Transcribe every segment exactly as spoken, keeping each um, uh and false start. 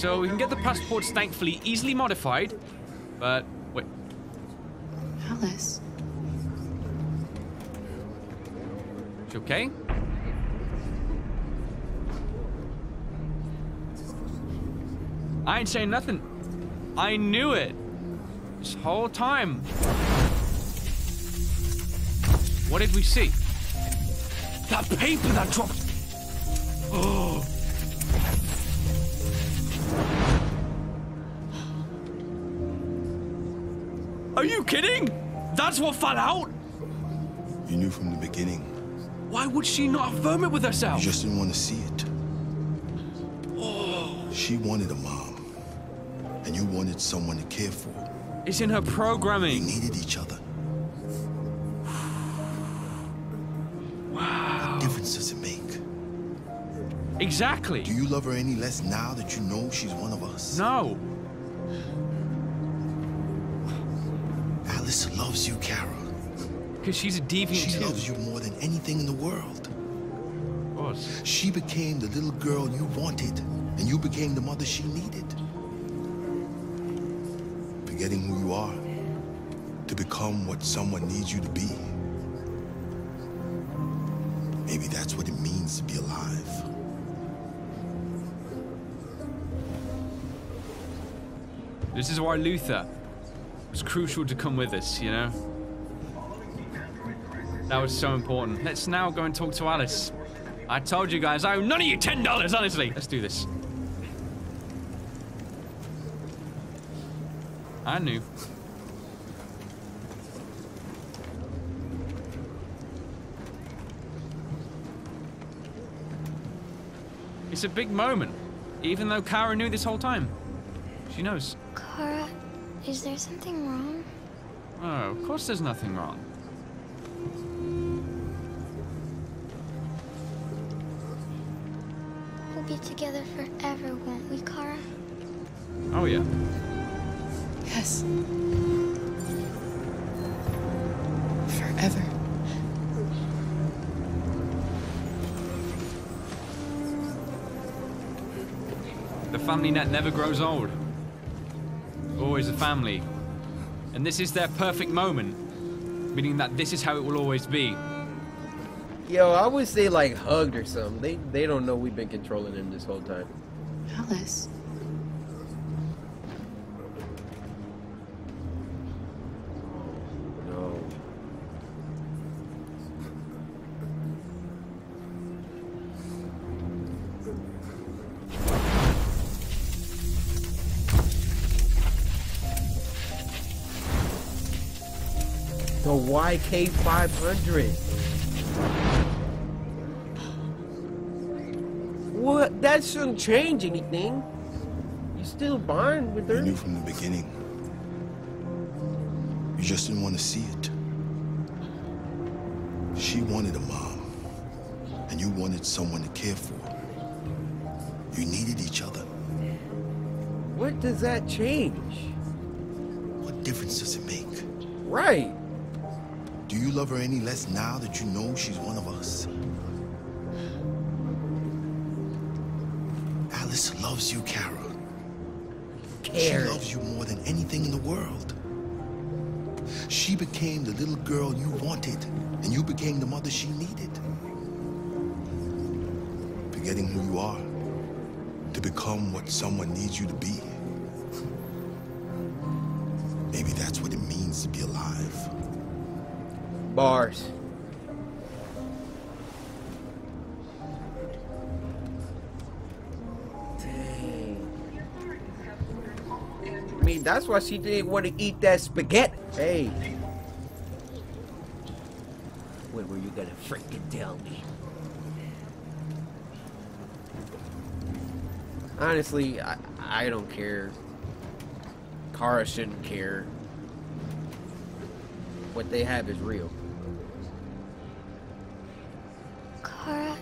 So we can get the passports, thankfully, easily modified, but wait. Alice. She okay? I ain't saying nothing. I knew it. This whole time. What did we see? That paper that dropped. Oh. Are you kidding? That's what fell out? You knew from the beginning. Why would she not affirm it with herself? You just didn't want to see it. Oh. She wanted a mom, and you wanted someone to care for. It's in her programming. They needed each other. Wow. What difference does it make? Exactly. Do you love her any less now that you know she's one of us? No. Alice loves you, Kara. Because she's a deviant, She too. loves you more than anything in the world. Of course. She became the little girl you wanted, and you became the mother she needed. Forgetting who you are to become what someone needs you to be. Maybe that's what it means to be alive. This is why Luther was crucial to come with us, you know? That was so important. Let's now go and talk to Alice. I told you guys, I owe none of you ten dollars, honestly. Let's do this. I knew. It's a big moment, even though Kara knew this whole time. She knows. Kara, is there something wrong? Oh, of course there's nothing wrong. We'll be together forever, won't we, Kara? Oh, yeah. Yes. Forever. The family net never grows old. Always a family. And this is their perfect moment. Meaning that this is how it will always be. Yo, I wish they like hugged or something. They they don't know we've been controlling them this whole time. Alice. No. The Y K five hundred. What? That shouldn't change anything. You still bond with her. You knew from the beginning. You just didn't want to see it. She wanted a mom, and you wanted someone to care for. You needed each other. What does that change? What difference does it make? Right. Do you love her any less now that you know she's one of us? Alice loves you, Kara. She loves you more than anything in the world. She became the little girl you wanted, and you became the mother she needed. Forgetting who you are to become what someone needs you to be. Maybe that's what it means to be alive. Bars. I mean, that's why she didn't want to eat that spaghetti. Hey. When were you gonna freaking tell me? Honestly, I, I don't care. Kara shouldn't care. What they have is real. Kara,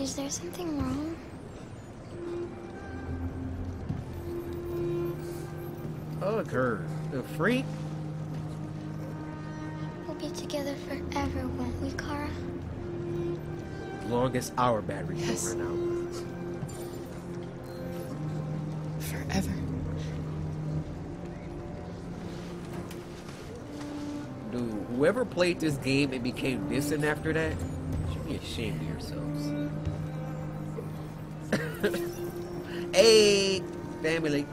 is there something wrong? Look, her, the freak. We'll be together forever, won't we, Kara? Long as our batteries yes. run out. forever. Dude, whoever played this game and became distant after that should be ashamed of yourselves. Hey, family.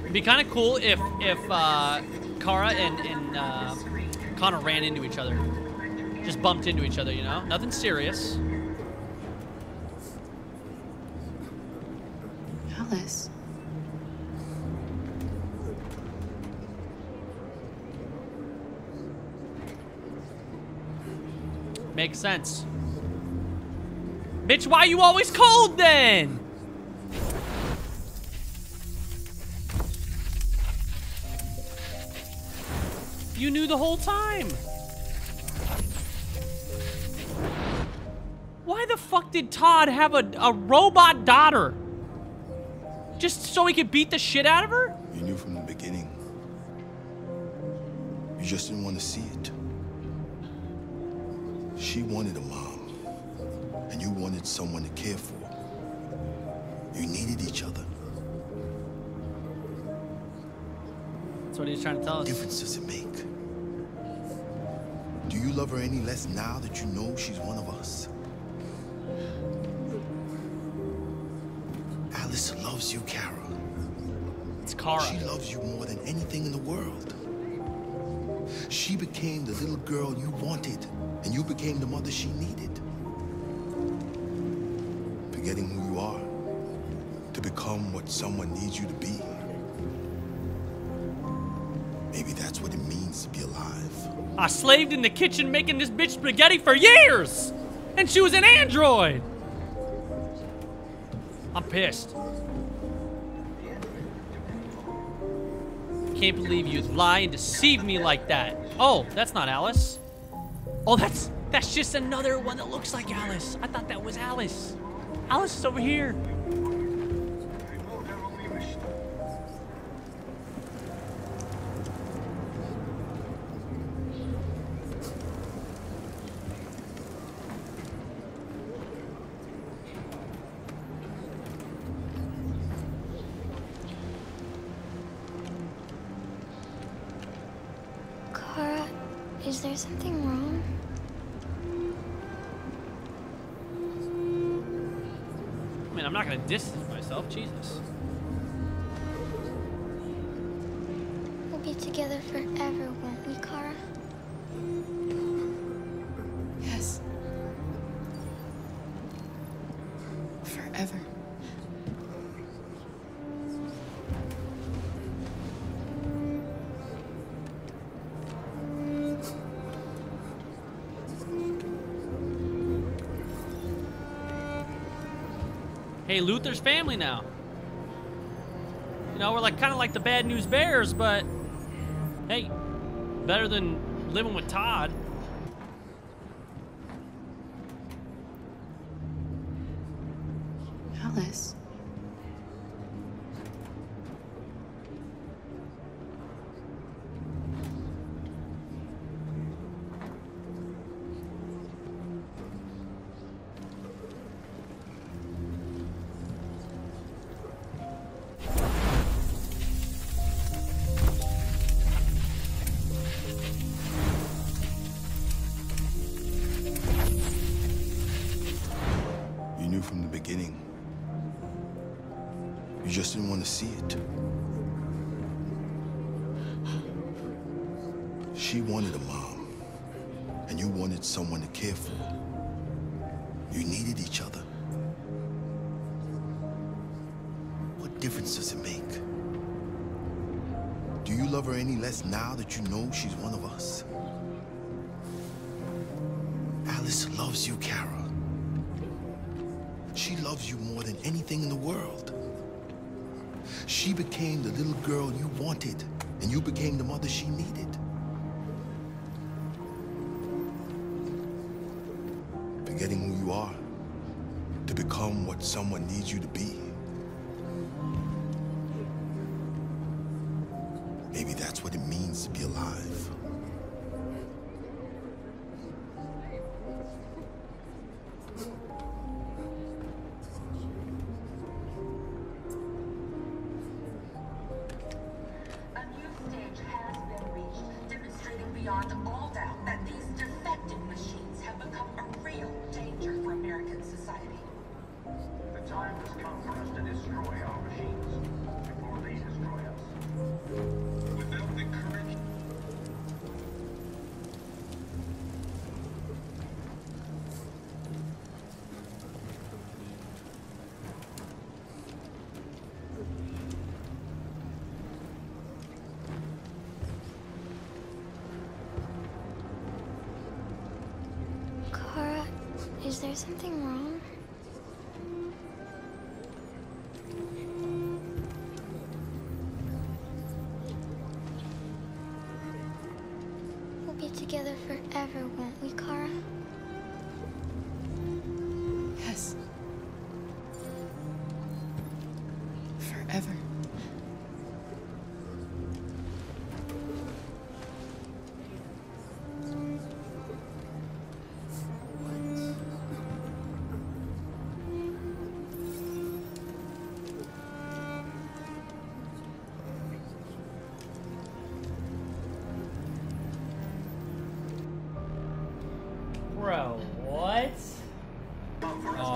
It'd be kind of cool if if uh, Kara and, and uh, Connor ran into each other. Just bumped into each other, you know? Nothing serious. Alice. Makes sense. Bitch, why are you always cold then? You knew the whole time. Why the fuck did Todd have a, a robot daughter? Just so he could beat the shit out of her? You knew from the beginning. You just didn't want to see it. She wanted a mom, and you wanted someone to care for. You needed each other. That's what he was trying to tell us. What difference does it make? Do you love her any less now that you know she's one of us? Alice loves you, Kara. It's Kara. She loves you more than anything in the world. She became the little girl you wanted, and you became the mother she needed. Forgetting who you are to become what someone needs you to be. Maybe that's what it means to be alive. I slaved in the kitchen making this bitch spaghetti for years, and she was an android. I'm pissed. Can't believe you'd lie and deceive me like that. Oh, that's not Alice. Oh, that's that's just another one that looks like Alice. I thought that was Alice. Alice is over here. Is there something wrong? I mean, I'm not gonna distance myself, Jesus. We'll be together forever, won't we, Kara? Yes. Forever. Hey, Luther's family now. You know, we're like kind of like the Bad News Bears, but hey, better than living with Todd. Alice. From the beginning. You just didn't want to see it. She wanted a mom, and you wanted someone to care for. You needed each other. What difference does it make? Do you love her any less now that you know she's one of us? Alice loves you, Kara. She loves you more than anything in the world. She became the little girl you wanted, and you became the mother she needed. Forgetting who you are to become what someone needs you to be. Maybe that's what it means to be alive. Is there something wrong? We'll be together forever, won't we, Kara? Yes. Forever.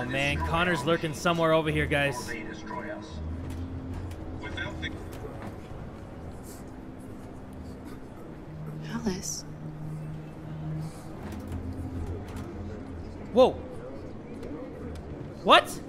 Man, Connor's lurking somewhere over here, guys. Alice. Whoa. What?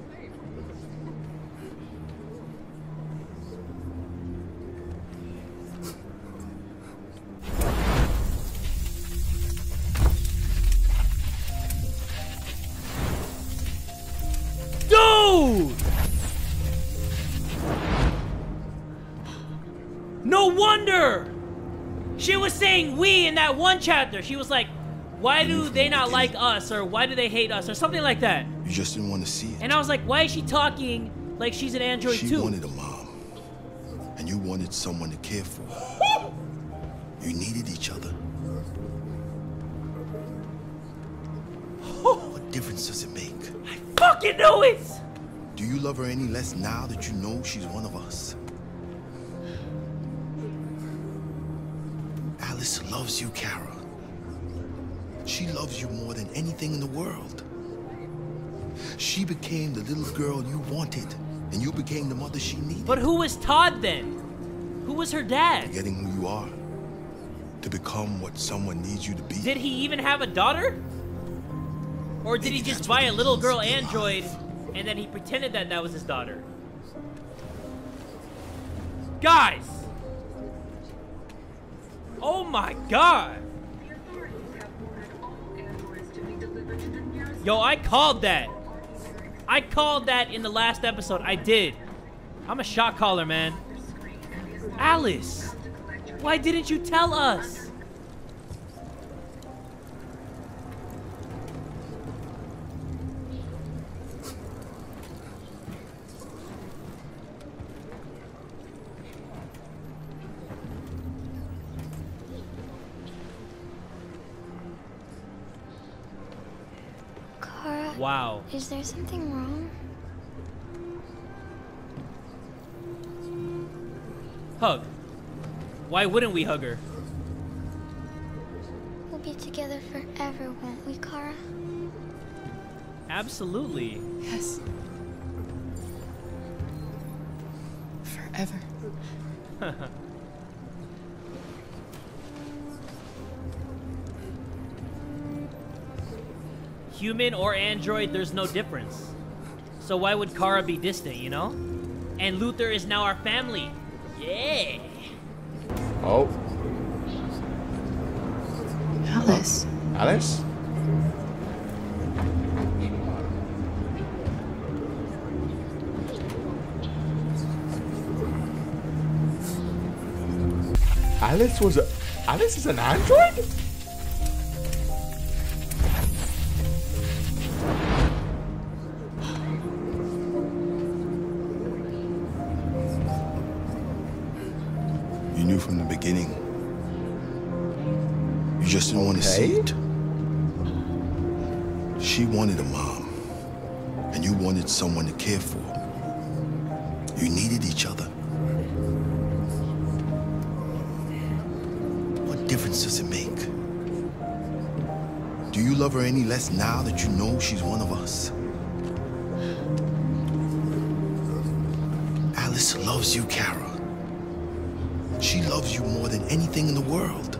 No wonder! She was saying we in that one chapter. She was like, why do they not like us? Or why do they hate us? Or something like that. You just didn't want to see it. And I was like, why is she talking like she's an android too? She wanted a mom. And you wanted someone to care for. You needed each other. What difference does it make? I fucking knew it! Do you love her any less now that you know she's one of us? Alice loves you, Kara. She loves you more than anything in the world. She became the little girl you wanted, and you became the mother she needed. But who was Todd then? Who was her dad? Forgetting who you are, to become what someone needs you to be. Did he even have a daughter? Or did Maybe he just buy a little girl android? Life. And then he pretended that that was his daughter. Guys! Oh my god! Yo, I called that! I called that in the last episode. I did. I'm a shot caller, man. Alice! Why didn't you tell us? Wow. Is there something wrong? Hug. Why wouldn't we hug her? We'll be together forever, won't we, Kara? Absolutely. Yes. Forever. Human or android, there's no difference. So why would Kara be distant, you know? And Luther is now our family. Yeah. Oh. Alice. Alice? Alice was a... Alice is an android? From the beginning. You just didn't okay. want to see it. She wanted a mom, and you wanted someone to care for. You needed each other. What difference does it make? Do you love her any less now that you know she's one of us? Alice loves you, Kara. She loves you more than anything in the world.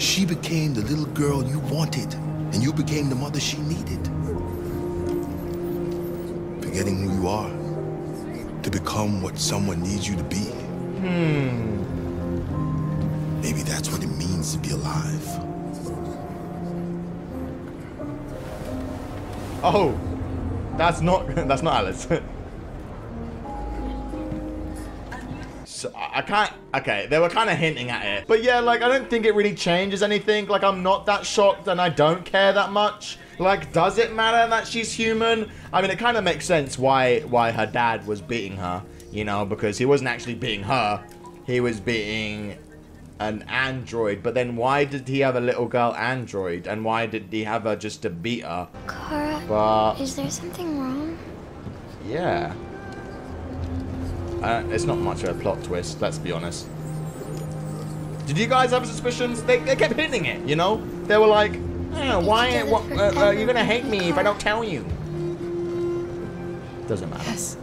She became the little girl you wanted, and you became the mother she needed. Forgetting who you are, to become what someone needs you to be. Hmm. Maybe that's what it means to be alive. Oh, that's not that's not Alice. So I can't. Okay, they were kind of hinting at it, but yeah, like I don't think it really changes anything. Like I'm not that shocked, and I don't care that much. Like, does it matter that she's human? I mean, it kind of makes sense why why her dad was beating her, you know, because he wasn't actually beating her. He was beating an android, but then why did he have a little girl android, and why did he have her just to beat her? Kara, but is there something wrong? Yeah. Uh, it's not much of a plot twist, let's be honest. Did you guys have suspicions? They, they kept hitting it, you know? They were like, oh, why what, uh, uh, you're gonna hate me if I don't tell you. Doesn't matter. Yes.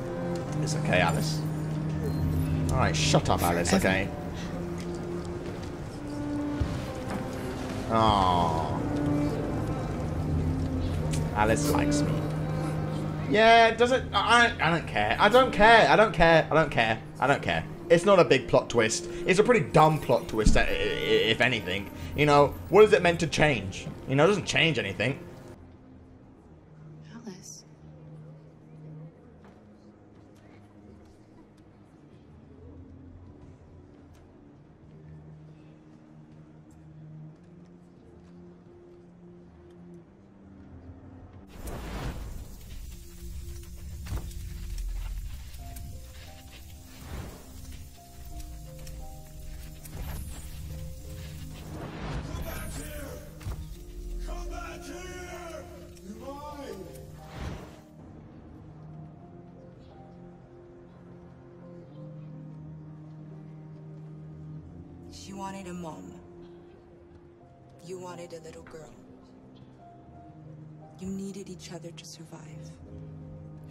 It's okay, Alice. All right, shut up, Alice, okay? Oh, Alice likes me. Yeah, it doesn't. I, I don't care. I don't care. I don't care. I don't care. I don't care. It's not a big plot twist. It's a pretty dumb plot twist, if anything. You know, what is it meant to change? You know, it doesn't change anything. Alice. She wanted a mom. You wanted a little girl. You needed each other to survive.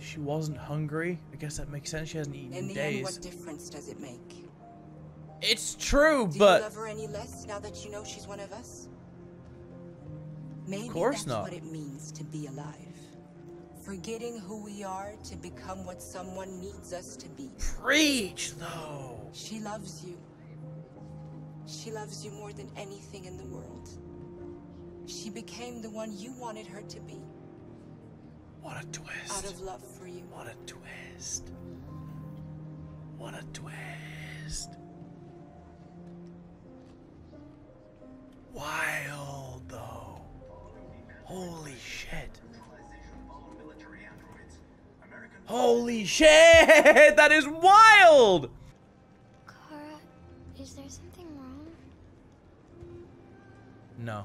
She wasn't hungry. I guess that makes sense. She hasn't eaten in days. In the end, what difference does it make? It's true, do but... Do you love her any less now that you know she's one of us? Maybe of course that's not. What it means to be alive. Forgetting who we are to become what someone needs us to be. Preach, though! She loves you. She loves you more than anything in the world. She became the one you wanted her to be. What a twist. Out of love for you. What a twist. What a twist. Wild, though. Holy shit. Holy shit! That is wild! Kara, is there something wrong? No.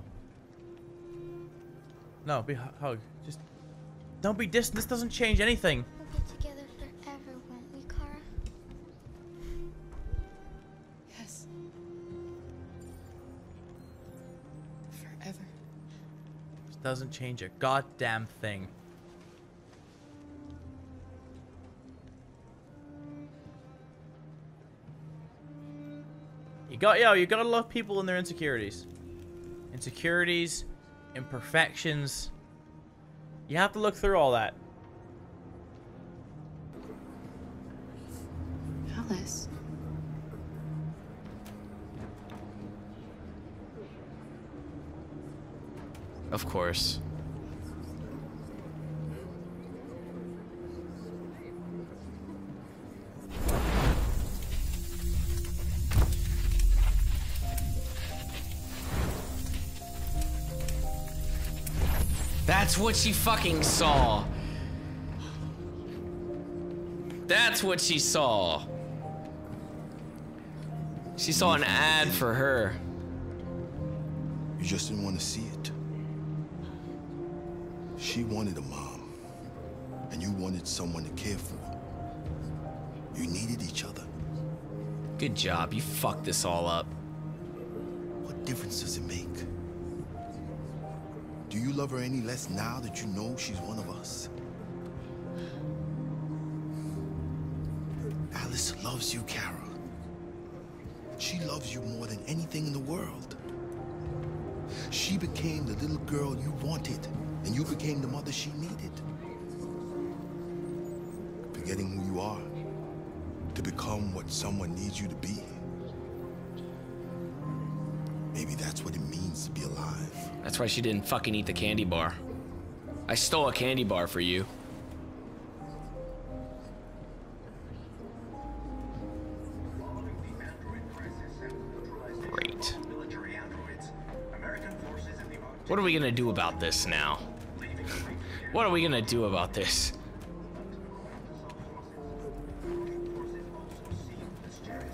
No, be hug. Just don't be distant. This doesn't change anything. We'll be together forever, won't we, Kara? Yes. Forever. This doesn't change a goddamn thing. You got yo. You gotta love people and their insecurities. Insecurities, imperfections. You have to look through all that. Alice. Of course. That's what she fucking saw. That's what she saw. She saw an ad for her. You just didn't want to see it. She wanted a mom, and you wanted someone to care for. You needed each other. Good job. You fucked this all up. What difference does it make? Do you love her any less now that you know she's one of us? Alice loves you, Kara. She loves you more than anything in the world. She became the little girl you wanted, and you became the mother she needed. Forgetting who you are to become what someone needs you to be. Maybe that's what it means to be alive. That's why she didn't fucking eat the candy bar. I stole a candy bar for you. Great. What are we gonna do about this now? What are we gonna do about this?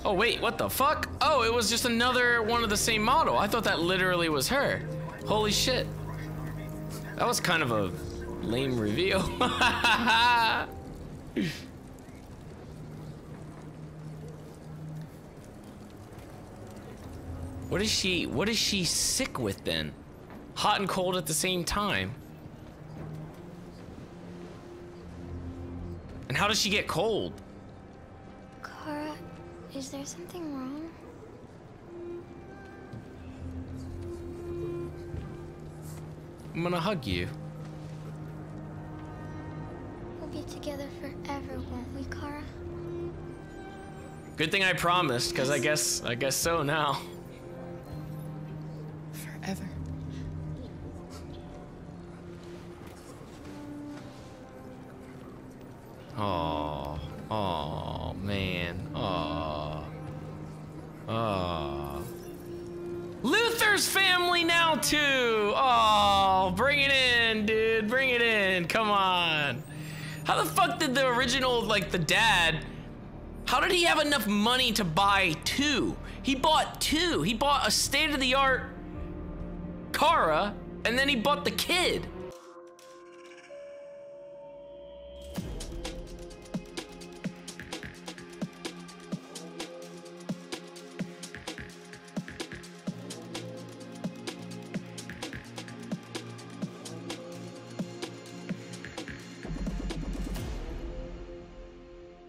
Oh wait, what the fuck? Oh, it was just another one of the same model. I thought that literally was her. Holy shit. That was kind of a lame reveal. What is she, what is she sick with then? Hot and cold at the same time. And how does she get cold? Kara, is there something wrong? I'm gonna hug you. We'll be together forever, won't we, Kara? Good thing I promised, because I guess I guess so now. Forever. Oh, oh man, oh, oh. Luther's family now too. Oh, bring it in, dude. Bring it in. Come on. How the fuck did the original, like the dad, how did he have enough money to buy two? He bought two. He bought a state-of-the-art Kara, and then he bought the kid.